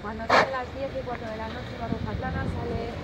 Cuando son las 10 y 4 de la noche, Baruch Atlana sale